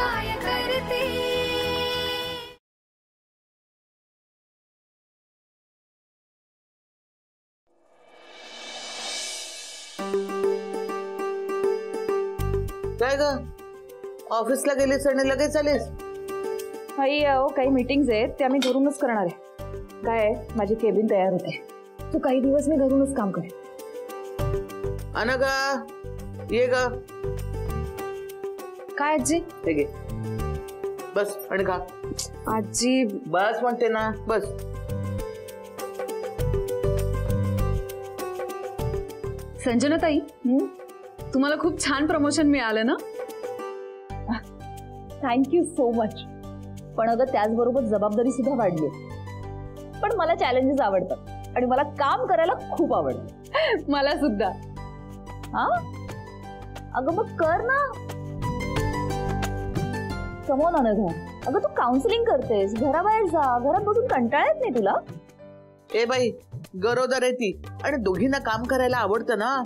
गाया करती। काय ग ऑफिसला गेलीस आणि लगेच आलीस? आई अहो काही मीटिंग्स आहेत ते आम्ही घरूनच करणार आहे। काय माझी केबिन तयार होते, तू काही दिवस मी घरूनच काम करेन। अनघा ये ग। काय आजी? ते घे बस आणि खा। आजी बस म्हणते ना बस। संजना ताई तुम्हाला खूप छान प्रमोशन मिळालं ना? Thank you so much. पण अगं त्याचबरोबर जबाबदारी सुद्धा वाढली। पण मला चॅलेंजेस आवडतात आणि मला काम करायला खूप आवडतं। मला सुद्धा। हा अगं मग कर ना। कम ऑन अनघा, अगं तू काउन्सिलिंग करतेस, घराबाहेर जा, घरात बसून कंटाळा येत नाही तुला? ए बाई गरोदर आहे ती आणि दोघींना काम करायला आवडतं ना।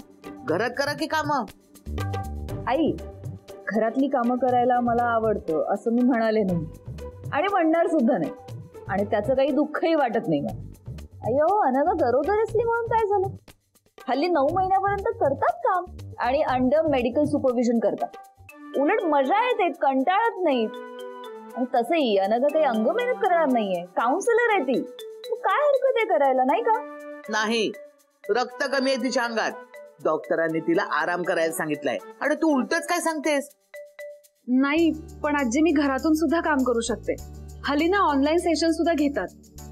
घरात करा की काम। आई घरातली कामं करायला मला आवडतं असं मी म्हणाले नाही आणि म्हणणार सुद्धा नाही आणि त्याचं काही दुःखही वाटत नाही मला। अयो अनघा गरोदर असली म्हणून काय झालं? हल्ली 9 महिन्यापर्यंत करतात काम आणि अंडर मेडिकल सुपरव्हिजन करतात। उलट मजा येते, कंटाळत नाही। आणि तसंही अनघा काही अंग मेहनत करणार नाहीये, काउन्सिलर आहे ती। काय हरकत आहे करायला नाही का? नाही रक्त कमी आहे तिच्या अंगात, डॉक्टरांनी तिला आराम करायला सांगितलंय आणि तू उलटच काय सांगतेस? नाही पण आजी मी घरातून सुद्धा काम करू शकते। हल्ली ना ऑनलाईन सेशन सुद्धा घेतात।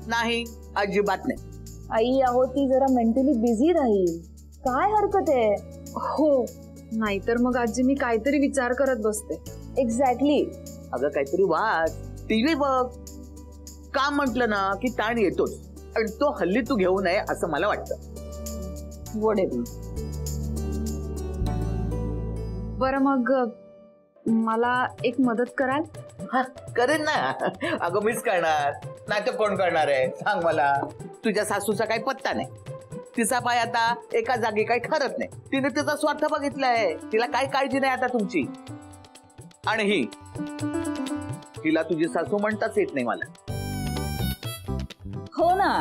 नाही अजिबात नाही। आई अहो ती जरा मेंटली बिझी राहील, काय हरकत आहे? हो नाहीतर मग आजी मी काहीतरी विचार करत बसते। एक्झॅक्टली अगं काहीतरी वाच, टीव्ही बघ। काम म्हटलं ना की ताण येतोच आणि तो हल्ली तू घेऊ नये असं मला वाटतं। वडे बर मग मला एक मदत कराल? करेन ना। अगं मीच करणार नाही तर कोण करणार आहे सांग मला? तुझ्या सासूचा काही पत्ता नाही, तिचा पाय आता एका जागी काही ठरत नाही। तिने तिचा स्वार्थ बघितलाय, तिला काही काळजी नाही आता तुमची। आणि ही तिला तुझी सासू म्हणताच येत नाही मला। हो ना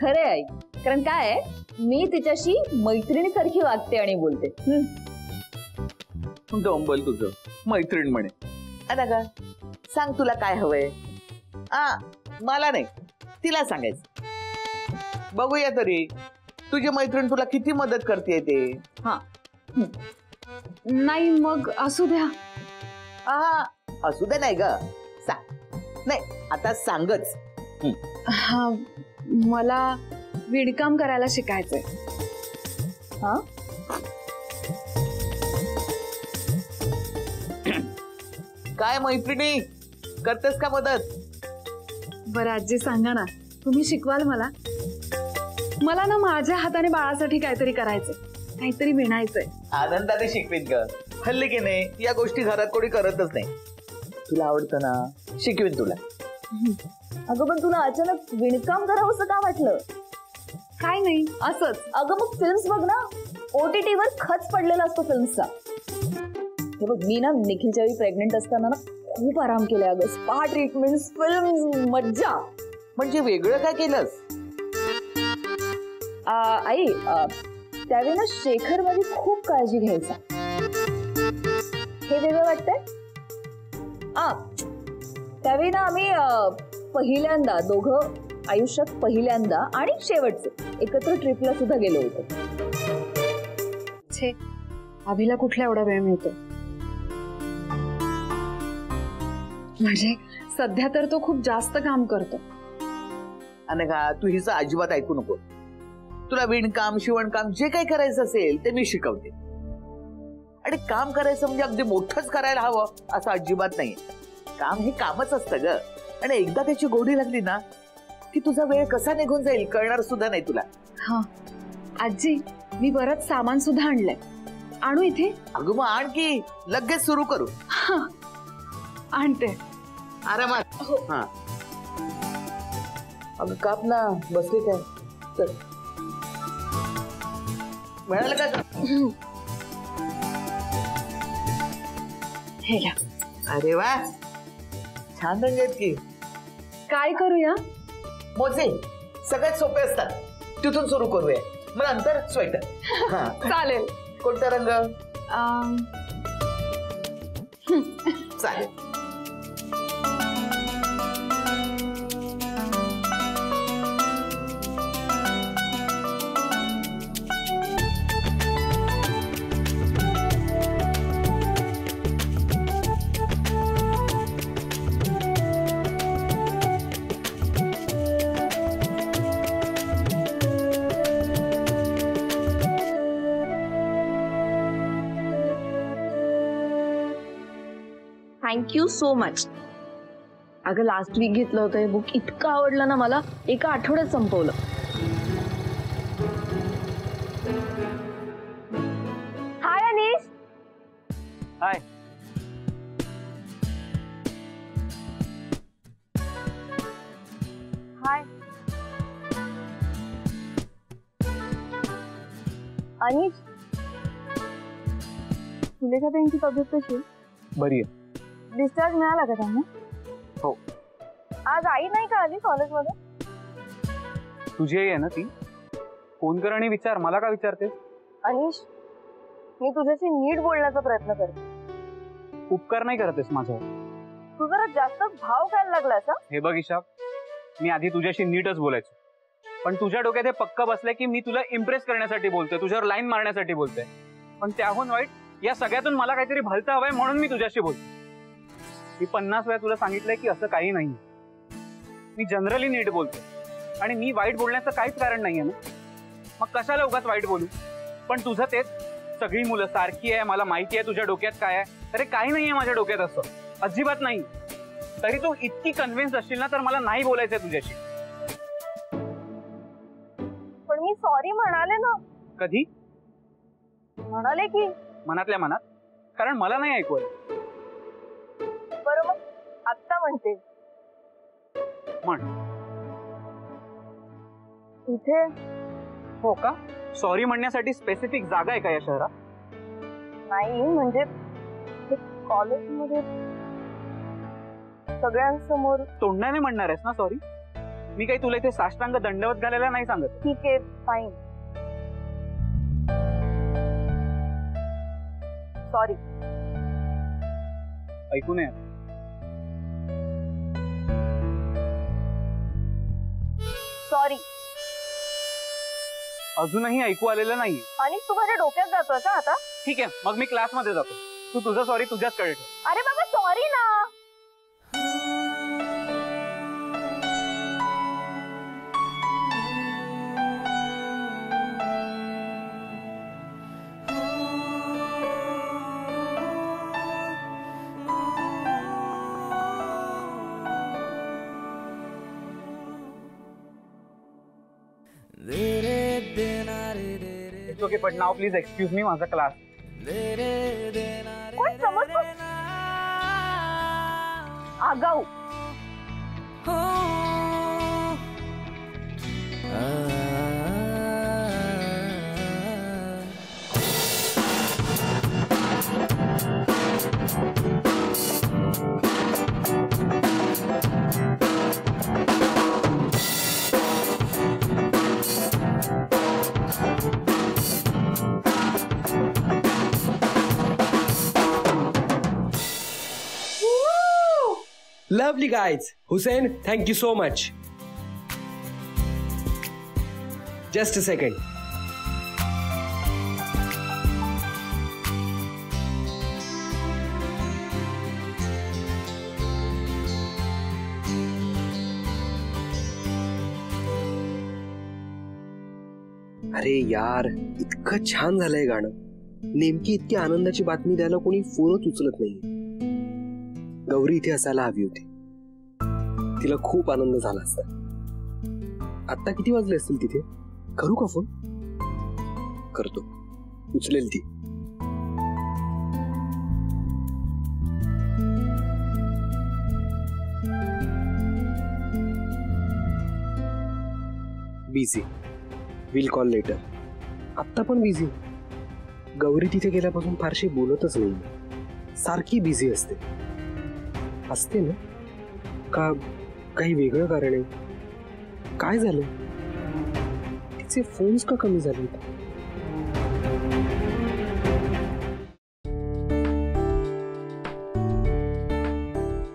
खरे आहे, कारण काय मी तिच्याशी मैत्रिणीसारखी वागते आणि बोलते। डोंबल तुझं मैत्रीण म्हणे। अनघा सांग तुला काय हवंय? मला नाही तिला सांगायचं। बघूया तरी तुझी मैत्रीण तुला किती मदत करते ते। हा नाही मग असू द्या। हा असू द्या नाही ग, सांग। नाही आता सांगच। हा मला विणकाम करायला शिकायचंय। हा काय मैत्रिणी करतेस का मदत? बरं आजी सांगा ना तुम्ही शिकवाल मला? मला ना माझ्या हाताने बाळासाठी काहीतरी करायचंय, काहीतरी विणायचंय। आनंदाने शिकवीन ग, हल्ली की नाही या गोष्टी घरात कोणी करतच नाही। तुला आवडतं ना शिकवीन तुला। अगं पण तुला अचानक विणकाम करावंसं का वाटलं? काय नाही असंच। अगं मग फिल्म्स बघ ना, OTT वर खच पडलेला असतो फिल्म्सचा। मी ना निखिलच्या वेळी प्रेग्नेंट असताना ना खूप आराम केला। अगं स्पा ट्रीटमेंट, फिल्म, मज्जा। म्हणजे वेगळं काय केलंस? आई त्यावेळी ना शेखर माझी खूप काळजी घ्यायचा। हे वेगळं वाटतंय? त्यावेळी ना आम्ही पहिल्यांदा दोघं आयुष्यात पहिल्यांदा आणि शेवटचं एकत्र ट्रिपला सुद्धा गेलो होतो। छे आभीला कुठला एवढा वेळ मिळतो? म्हणजे सध्या तर तो खूप जास्त काम करतो। अनघा तू हिचं अजिबात ऐकू नको। तुला विणकाम शिवणकाम जे काही करायचं असेल ते मी शिकवते। आणि काम करायचं म्हणजे अगदी मोठंच करायला हवं असं अजिबात नाही। काम हे कामच असतं ग आणि एकदा त्याची गोडी लागली ना की तुझा वेळ कसा निघून जाईल कळणार सुद्धा नाही तुला। हा आजी मी बरंच सामान सुद्धा आणलंय, आणू इथे? अगं मग आणखी लगेच सुरू करू। आणते आरामात। हा अगं काप ना, बसली काय? चल मिळालं का? हे घ्या अरे वा छान रंगत की. काय करूया? मोजे सगळ्यात सोपे असतात तिथून सुरू करूया. मग नंतर स्वेटर. चालेल. कोणता रंग? चालेल. Thank you so much. अगं लास्ट वीक घेतलं होतं हे बुक. इतकं आवडलं ना मला एका आठवड्यात संपवलं. हाय अनीस. हाय. हाय अनीस. सुलेखा ताईंची तब्येत कशी? बरी आहे. डिस्चार्ज मिळाला का त्यांना? हो. आज आई नाही का आली कॉलेजमध्ये? तुझी आई आहे ना ती. फोन कर आणि विचार. मला का विचारतेस? अनीश मी तुझ्याशी नीट बोलण्याचा प्रयत्न करते. उपकार नाही करतेस माझा. तू जरा जास्त भाव घ्यायला लागलास. हे बघ ईशा मी आधी तुझ्याशी नीटच बोलायचो पण तुझ्या डोक्यात हे पक्का बसलंय की मी तुला इम्प्रेस करण्यासाठी बोलतोय तुझ्यावर लाईन मारण्यासाठी बोलतोय. पण त्याहून वाईट या सगळ्यातून मला काहीतरी भलता हवाय म्हणून मी तुझ्याशी बोलतो. मी 50 वेळा तुला सांगितलंय की असं काही नाही. मी जनरली नीट बोलतो आणि मी वाईट बोलण्याचं काहीच कारण नाहीये ना. मग कशाला उगाच वाईट बोलू. पण तुझं तेच सगळी मुलं सारखी आहे मला माहिती आहे. तुझ्या डोक्यात काय आहे? अरे काही नाहीये माझ्या डोक्यात असं अजिबात नाही. तरी तू इतकी कन्व्हिन्स असशील ना तर मला नाही बोलायचंय तुझ्याशी. पण मी सॉरी म्हणाले ना. कधी म्हणाले? की मनातल्या मनात कारण मला नाही ऐकू आलं. बरोबर आता म्हणते म्हण इथे. हो का? सॉरी म्हणण्यासाठी स्पेसिफिक जागा आहे का या शहरात? नाही म्हणजे कॉलेजमध्ये सगळ्यांसमोर तोंडाने म्हणणार आहेस ना सॉरी? मी काही तुला इथे साष्टांग दंडवत घालायला नाही सांगत. ठीक आहे फाईन सॉरी. ऐकू नये सॉरी. अजूनही ऐकू आलेलं नाही. आणि तू माझ्या डोक्यात जातोय का आता? ठीक आहे मग मी क्लास मध्ये जातो. तू तुझं सॉरी तुझ्याच कडे ठेव. अरे बाबा सॉरी ना. Okay, but now please excuse me माझा क्लास. कोण समजतो आगाऊ. Lovely guys. Hussein, thank you so much. Just a second. अरे यार इतकं छान झालंय गाणं. नेमकी इतकी आनंदाची बातमी द्यायला कोणी फोनच उचलत नाही. गौरी इथे असायला हवी होती. तिला खूप आनंद झाला असता. आता किती वाजले असतील तिथे? करू का फोन? करतो उचलेल ती. Busy will call later. आत्ता पण बिझी. गौरी तिथे गेल्यापासून फारशी बोलतच नाही. सारखी बिझी असते. हसते ना का काही वेगळं कारण आहे? काय झालं? तिचे फोन्स का कमी झाले होते?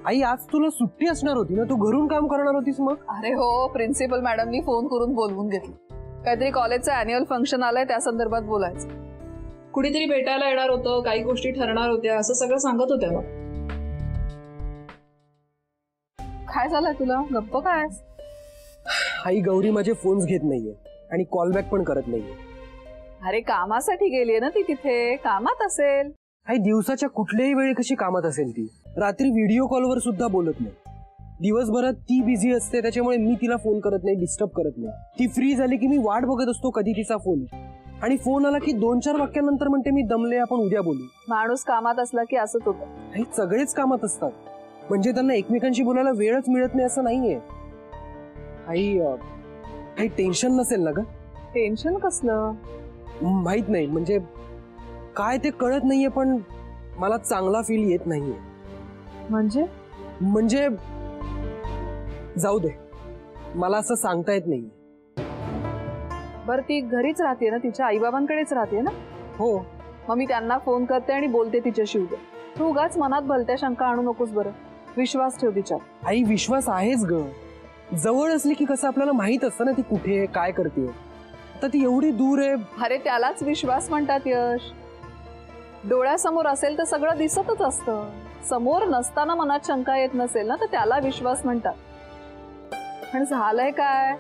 आई आज तुला सुट्टी असणार होती ना, तू घरून काम करणार होतीस मग? अरे हो, प्रिन्सिपल मॅडमनी फोन करून बोलवून घेतलं, काहीतरी कॉलेजचं ॲन्युअल फंक्शन आलंय त्या संदर्भात बोलायचं, कुठेतरी भेटायला येणार होतं, काही गोष्टी ठरणार होत्या, असं सगळं सांगत होत्या. काय झालं तुला? गप्प काय? आई गौरी माझे फोन्स घेत नाहीये आणि कॉलबॅक पण करत नाहीये. अरे कामासाठी गेलीये ना ती, तिथे कामात असेल. आई दिवसाच्या कुठल्याही वेळी कशी कामात असेल ती, रात्री व्हिडिओ कॉलवर सुद्धा बोलत नाही, दिवसभरात ती बिझी असते, त्याच्यामुळे मी तिला फोन करत नाही, डिस्टर्ब करत नाही. ती फ्री झाली की मी वाट बघत असतो कधी तिचा फोन, आणि फोन आला की 2-4 वाक्यानंतर म्हणते मी दमले, आपण उद्या बोलू. माणूस कामात असला की असत होतं. हे सगळेच कामात असतात, म्हणजे त्यांना एकमेकांशी बोलायला वेळच मिळत नाही असं नाहीये. आई टेन्शन नसेल ना ग? टेन्शन कसलं? माहित नाही, म्हणजे काय ते कळत नाहीये, पण मला चांगला फील येत नाहीये. म्हणजे जाऊ दे, मला असं सांगता येत नाही. बर ती घरीच राहते ना, तिच्या आई बाबांकडेच राहते ना? हो. मग मी त्यांना फोन करते आणि बोलते तिच्याशी उद्या. तू उगाच मनात भलत्या शंका आणू नकोस बरं, विश्वास ठेव तिच्यावर. आई विश्वास आहेच ग, जवळ असली की कसं आपल्याला माहित असतं ना ती कुठे आहे, काय करते. आता ती एवढी दूर आहे. अरे त्यालाच विश्वास म्हणतात यश, डोळ्यासमोर असेल तर सगळं दिसतच असतं, समोर नसताना मनात शंका येत नसेल ना तर त्याला विश्वास म्हणतात. पण झालंय काय,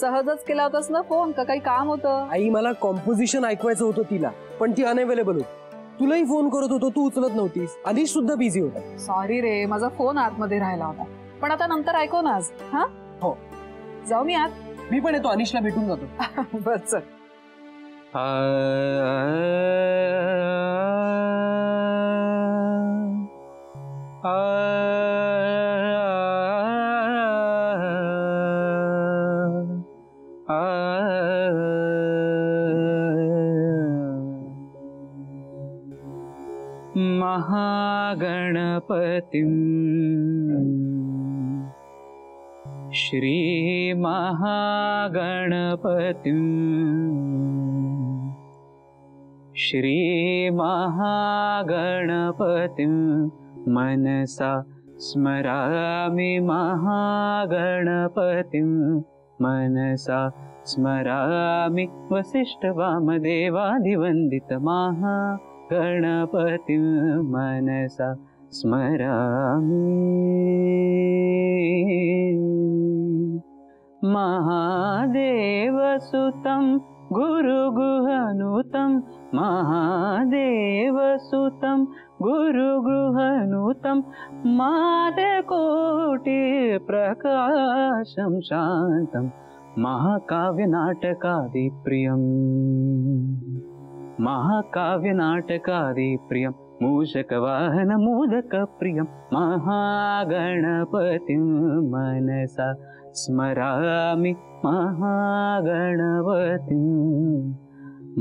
सहजच केला होतास ना फोन का काही काम होतं? आई मला कॉम्पोजिशन ऐकवायचं होतं तिला, पण ती अनअवेलेबल होती. तुलाही फोन करत होतो, तू उचलत नव्हतीस, आधीच सुद्धा बिझी होता. सॉरी रे, माझा फोन आतमध्ये राहिला होता, पण आता नंतर ऐकू ना आज. हा हो, जाऊ मी आत. मी पण येतो, अनिशला भेटून जातो. बस महागणपतिं श्री महागणपतिं श्री महागणपतिं मनसा स्मरामि महागणपतिं मनसा स्मरामि वसिष्ठ वामदेवादिवंदित महा गणपति मनसा स्मरामि महादेवसुतं गुरुगृहनुतं महादेवसुतं गुरुगृहनुतं मातकोटिप्रकाशं शान्तं महाकाव्यनाटकादिप्रियम् महाकाव्यनाटकादिप्रियं मूषकवाहनमोदकप्रियं महागणपतिं मनसा स्मरामि महागणपतिं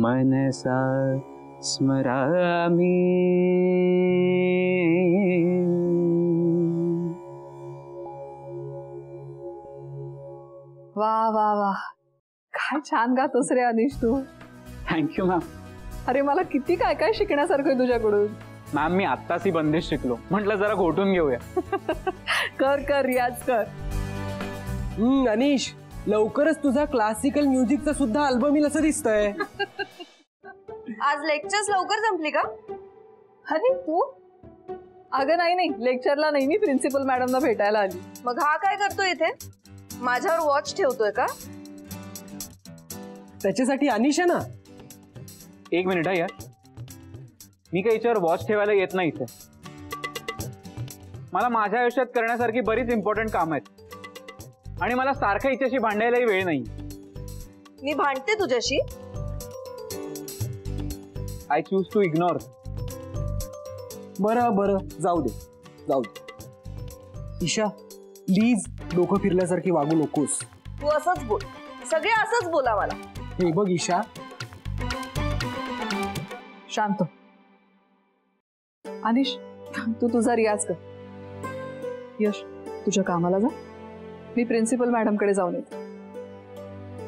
मनसा स्मरामि. वा वा वा, काय छान गातोस रे अनिश तू. Thank you ma'am. अरे मला किती काय काय शिकण्यासारखं आहे तुझ्याकडून. मॅम मी आत्ताच ही बंदिश शिकलो, म्हटलं जरा घोटून घेऊया. कर रियाज कर. अनिश लवकरच तुझा क्लासिकल म्युझिकचा सुद्धा अल्बम येईल असं दिसतंय. आज लेक्चर्स लवकर संपली का? अरे तू? अगं नाही लेक्चरला नाही, मी प्रिन्सिपल मॅडमना भेटायला आली. मग हा काय करतोय इथे, माझ्यावर वॉच ठेवतोय का? त्याच्यासाठी अनिश आहे ना. एक मिनिट आहे यार, मी काही याच्यावर वॉच ठेवायला येत नाही. इथे मला माझ्या आयुष्यात करण्यासारखी बरीच इम्पॉर्टंट काम आहेत आणि मला सारखं हिच्याशी भांडायलाही वेळ नाही. मी भांडते तुझ्याशी? I choose to ignore. बरं जाऊ दे. ईशा प्लीज डोकं फिरल्यासारखी वागू नकोस. तू असंच बोल, सगळे असंच बोला मला. हे बघ ईशा, शांत. अनिश तू तुझा रियाज कर. यश तुझ्या कामाला जा, मी प्रिन्सिपल मॅडमकडे जाऊन येते.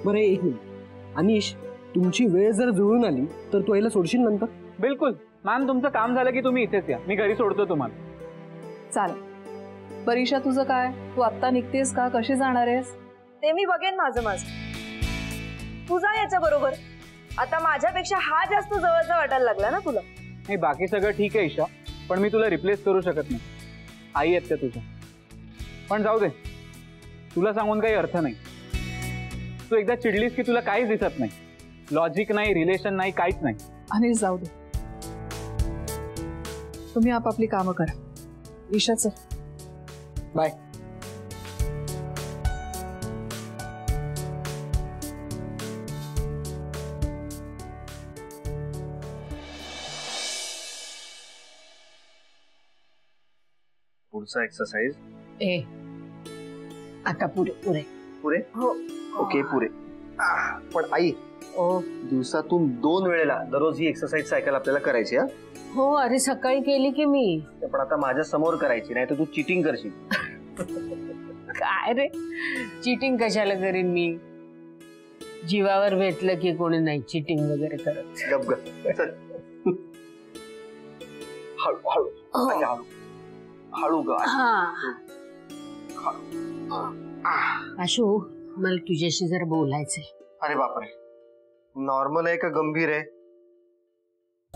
बरं एक मिनिट अनिश, तुमची वेळ जर जुळून आली तर तू आईला सोडशील नंतर? बिलकुल मॅम, तुमचं काम झालं की तुम्ही इथेच या, मी घरी सोडतो तुम्हाला. चालेल. परीक्षा तुझं काय, तू आत्ता निघतेस का, कशी जाणार आहेस? ते मी बघेन माझं माझं, तुझा याच्या बरोबर. आता माझ्यापेक्षा हा जास्त जवळचा वाटायला लागला ना तुला. नाही बाकी सगळं ठीक आहे ईशा, पण मी तुला रिप्लेस करू शकत नाही. आई आहेत त्या तुझ्या, पण जाऊ दे, तुला सांगून काही अर्थ नाही. तू एकदा चिडलीस की तुला काहीच दिसत नाही, लॉजिक नाही, रिलेशन नाही, काहीच नाही. अनिल जाऊ दे, तुम्ही आपापली कामं करा. ईशाचं बाय. पुढचा एक्सरसाइज ए आता पुरे पुरे पुरे हो ओके पुरे. पण आई दिवसातून 2 वेळेला दररोज ही एक्सरसाइज सायकल आपल्याला करायची. हो अरे सकाळी केली की मी, पण आता माझ्या समोर करायची, नाही तर तू चिटिंग करशील. काय रे चिटिंग कशाला करीन मी, जीवावर भेटलं की कोणी नाही चिटिंग वगैरे करत. गप गप हळू हळू हळू ग अशू, मला तुझ्याशी जरा बोलायचंय. अरे बापरे, नॉर्मल आहे का गंभीर आहे?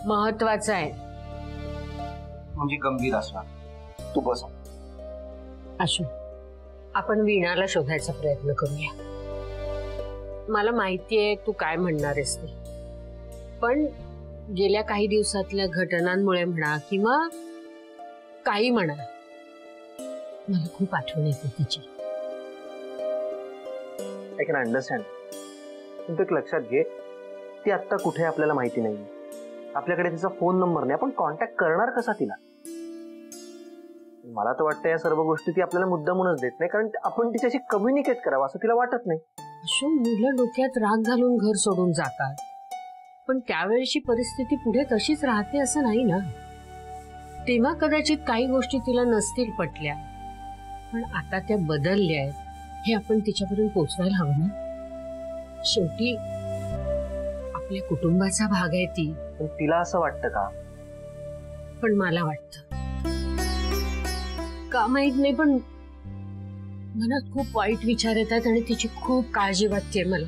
महत्वाचं आहे. म्हणजे गंभीर असणार. तू बस अशू, आपण वीणाला शोधायचा प्रयत्न करूया. मला माहिती आहे तू काय म्हणणार आहेस ते, पण गेल्या काही दिवसातल्या घटनांमुळे म्हणा किंवा काही म्हणा, मला खूप आठवण येते तिची. I can understand. पण एक लक्षात घे, ती आत्ता कुठे आपल्याला माहिती नाही, आपल्याकडे तिचा फोन नंबर नाही, आपण कॉन्टॅक्ट करणार कसा तिला? मला तर वाटतं या सर्व गोष्टी ती आपल्याला मुद्दामूनच देत नाही, कारण आपण तिच्याशी कम्युनिकेट करावं असं तिला वाटत नाही. अशो मुलं डोक्यात राग घालून घर सोडून जातात, पण त्यावेळेची परिस्थिती पुढे तशीच राहते असं नाही ना. तेव्हा कदाचित काही गोष्टी तिला नसतील पटल्या, पण आता त्या बदलल्या आहेत हे आपण तिच्यापर्यंत पोहोचवायला हवं ना. शेवटी आपल्या कुटुंबाचा भाग आहे ती. पण तिला असं वाटतं का? पण मला वाटतं का माहित नाही, पण मनात खूप वाईट विचार येतात आणि तिची खूप काळजी वाटते मला.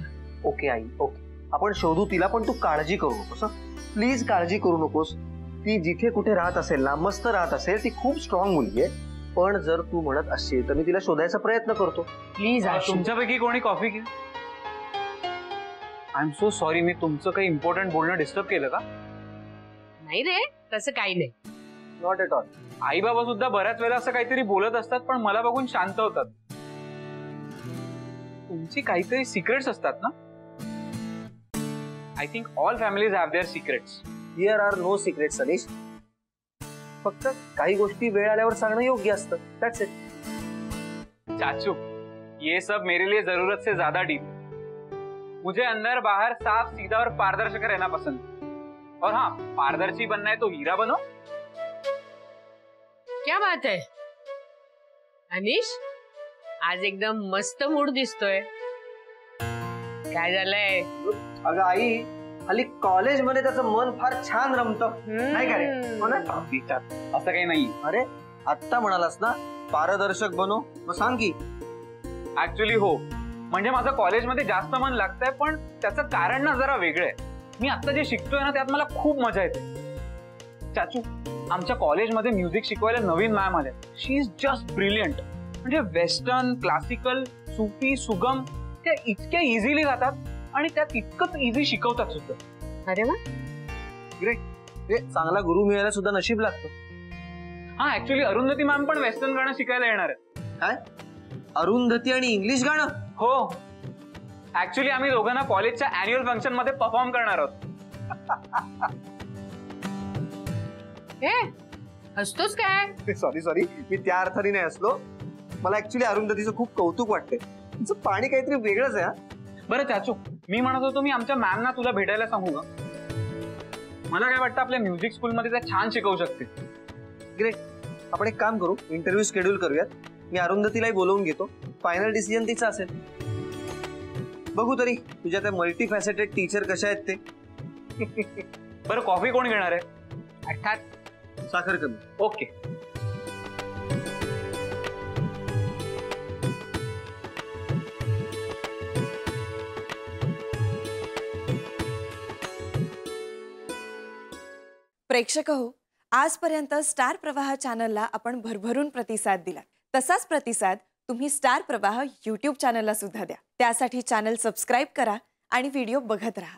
ओके आई, ओके आपण शोधू तिला, पण तू काळजी करू नकोस. प्लीज काळजी करू नकोस. ती जिथे कुठे राहत असेल ना, मस्त राहत असेल, ती खूप स्ट्रॉंग मुलगी आहे. पण जर तू म्हणत असेल तर मी तिला शोधायचा प्रयत्न करतो. प्लीज. तुमच्यापैकी कोणी कॉफी घे. आय एम सो सॉरी, मी तुमचं काही इम्पॉर्टंट बोलणं डिस्टर्ब केलं का? नाही रे तसं काही नाही. Not at all. आई बाबा सुद्धा बऱ्याच वेळा असं काहीतरी बोलत असतात, पण मला बघून शांत होतात. तुमची काहीतरी सिक्रेट्स असतात ना? I think all families have their secrets. Here are no secrets Sanish. फक्त काही गोष्टी वेळ आल्यावर सांगणं योग्य असतं. That's it. चाचू, ये सब मेरे लिए जरूरत से ज्यादा डीप. मुझे अंदर बाहर साफ सीधा और पारदर्शक रहना पसंद. और हाँ, पारदर्शी बनना है तो हीरा बनो. क्या बात है अनिश, आज एकदम मस्त मूड दिसतोय. काय झालंय? अगं आई, अली कॉलेज मध्ये त्याचं मन फार छान रमतं नाही का रे? हो ना? असं काही नाही. अरे आत्ता म्हणालास ना पारदर्शक बनो, मग सांग की. ऍक्च्युअली हो, म्हणजे माझं कॉलेजमध्ये जास्त मन लागतंय, पण त्याचं कारण ना जरा वेगळं आहे. मी आत्ता जे शिकतोय ना त्यात मला खूप मजा येते. चाचू, आमच्या कॉलेजमध्ये म्युझिक शिकवायला नवीन मॅम आल्या. She is just brilliant. म्हणजे वेस्टर्न, क्लासिकल, सुफी, सुगम त्या इतक्या इझिली जातात आणि त्यात इतकंच इझी शिकवतात सुद्धा. अरे वा ग्रेट. चांगला गुरु मिळायला सुद्धा नशीब लागतो. हा ऍक्च्युअली अरुंधती मॅम पण वेस्टर्न गाणं शिकायला येणार आहे. काय अरुंधती आणि इंग्लिश गाणं? हो ऍक्च्युअली आम्ही दोघांना कॉलेजच्या अॅन्युअल फंक्शन मध्ये परफॉर्म करणार आहोत. हे हसतोस काय? सॉरी सॉरी, मी त्या अर्थाने नाही हसलो. मला ऍक्च्युअली अरुंधतीचं खूप कौतुक वाटतंय. तुमचं पाणी काहीतरी वेगळंच आहे. बरं चाचू, मी म्हणत होतो मी आमच्या मॅमना तुला भेटायला सांगू का? मला काय वाटतं आपल्या म्युझिक स्कूलमध्ये त्या छान शिकवू शकते. ग्रेट. आपण एक काम करू, इंटरव्ह्यू शेड्यूल करूयात मी अरुंधतीलाही बोलवून घेतो, फायनल डिसिजन तिचा असेल। बघू तरी तुझ्या त्या मल्टी फॅसेटेड टीचर कशा आहेत ते। बरं कॉफी कोण घेणार आहे? अर्थात साखर कमी। ओके प्रेक्षक हो, आजपर्यंत स्टार प्रवाह चॅनलला आपण भरभरून प्रतिसाद दिला, तसाच प्रतिसाद तुम्ही स्टार प्रवाह यूट्यूब चॅनलला सुद्धा द्या। त्यासाठी चॅनल सबस्क्राइब करा आणि व्हिडिओ बघत रहा।